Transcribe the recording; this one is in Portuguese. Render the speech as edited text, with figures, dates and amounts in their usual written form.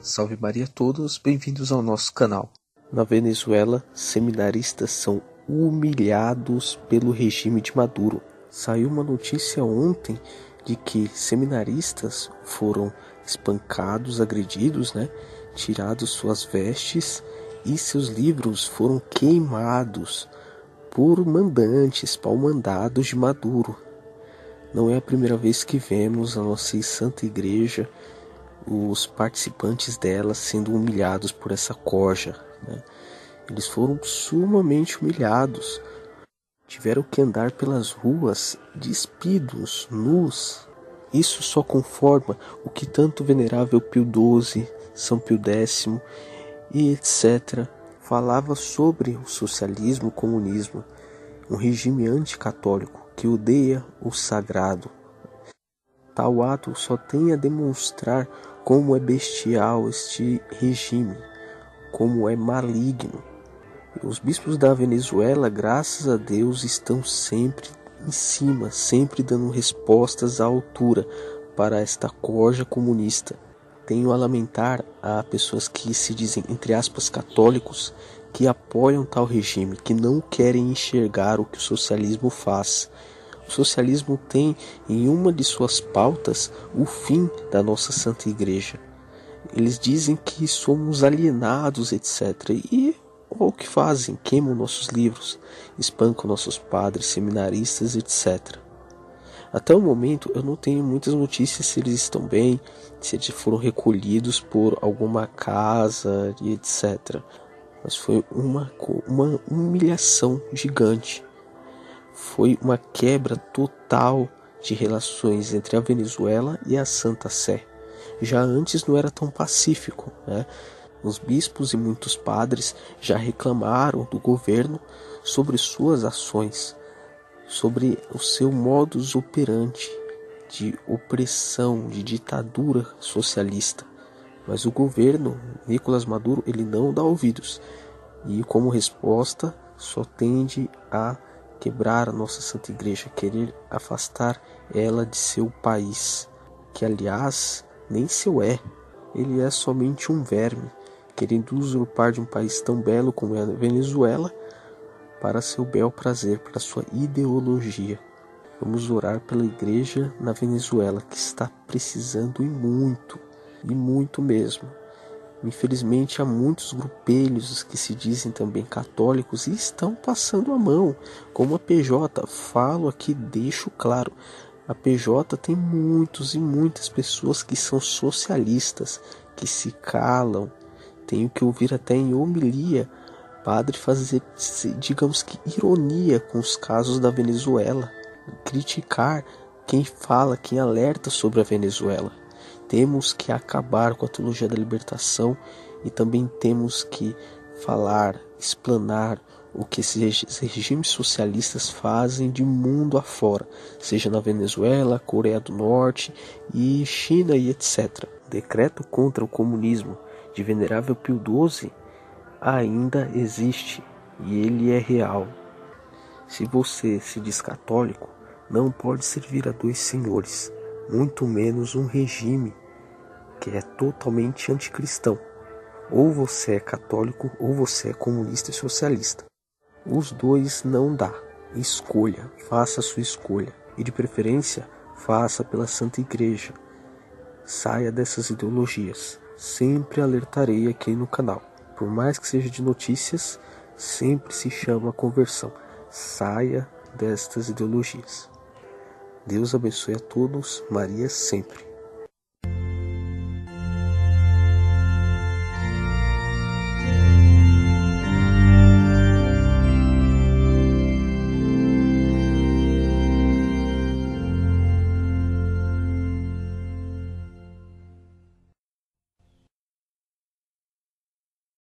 Salve Maria a todos, bem-vindos ao nosso canal. Na Venezuela, seminaristas são humilhados pelo regime de Maduro. Saiu uma notícia ontem de que seminaristas foram espancados, agredidos, tirados suas vestes e seus livros foram queimados por mandantes, pau-mandados de Maduro. Não é a primeira vez que vemos a nossa Santa Igreja, os participantes dela sendo humilhados por essa corja, Eles foram sumamente humilhados, tiveram que andar pelas ruas despidos, nus. Isso só conforma o que tanto venerável Pio XII, São Pio X e etc. falava sobre o socialismo, o comunismo, um regime anticatólico que odeia o sagrado. Tal ato só tem a demonstrar como é bestial este regime, como é maligno. Os bispos da Venezuela, graças a Deus, estão sempre em cima, sempre dando respostas à altura para esta corja comunista. Tenho a lamentar a pessoas que se dizem, entre aspas, católicos, que apoiam tal regime, que não querem enxergar o que o socialismo faz. O socialismo tem em uma de suas pautas o fim da nossa Santa Igreja. Eles dizem que somos alienados, etc. E o que fazem? Queimam nossos livros, espancam nossos padres, seminaristas, etc. Até o momento eu não tenho muitas notícias se eles estão bem, se eles foram recolhidos por alguma casa, e etc. Mas foi uma humilhação gigante. Foi uma quebra total de relações entre a Venezuela e a Santa Sé. Já antes não era tão pacífico, Os bispos e muitos padres já reclamaram do governo sobre suas ações, sobre o seu modus operandi de opressão, de ditadura socialista. Mas o governo, Nicolas Maduro, ele não dá ouvidos. E como resposta, só tende a quebrar a nossa Santa Igreja, querer afastar ela de seu país, que aliás nem seu é, ele é somente um verme, querendo usurpar de um país tão belo como é a Venezuela, para seu bel prazer, para sua ideologia. Vamos orar pela Igreja na Venezuela, que está precisando e muito mesmo. Infelizmente há muitos grupelhos que se dizem também católicos e estão passando a mão, como a PJ, falo aqui, deixo claro, a PJ tem muitos e muitas pessoas que são socialistas, que se calam, tenho que ouvir até em homilia, padre fazer, digamos que ironia com os casos da Venezuela, criticar quem fala, quem alerta sobre a Venezuela. Temos que acabar com a teologia da libertação e também temos que falar, explanar o que esses regimes socialistas fazem de mundo afora, seja na Venezuela, Coreia do Norte e China e etc. Decreto contra o comunismo de Venerável Pio XII ainda existe e ele é real. Se você se diz católico, não pode servir a dois senhores, muito menos um regime que é totalmente anticristão. Ou você é católico, ou você é comunista e socialista. Os dois não dá. Escolha, faça a sua escolha. E de preferência, faça pela Santa Igreja. Saia dessas ideologias. Sempre alertarei aqui no canal. Por mais que seja de notícias, sempre se chama a conversão. Saia destas ideologias. Deus abençoe a todos, Maria sempre.